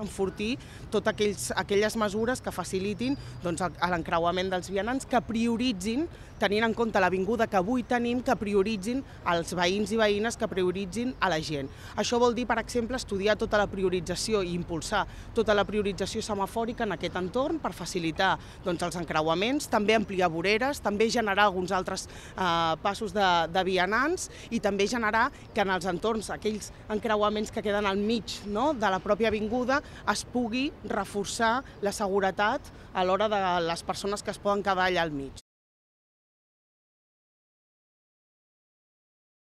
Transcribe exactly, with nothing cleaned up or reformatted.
Enfortir totes aquelles mesures que facilitin l'encreuament dels vianants, que prioritzin, tenint en compte l'avinguda que avui tenim, que prioritzin els veïns i veïnes, que prioritzin a la gent. Això vol dir, per exemple, estudiar tota la priorització i impulsar tota la priorització semafòrica en aquest entorn per facilitar els encreuaments, també ampliar voreres, també generar alguns altres passos de vianants i també generar que en els entorns, aquells encreuaments que queden al mig de la pròpia avinguda, es pugui reforçar la seguretat a l'hora de les persones que es poden quedar allà al mig.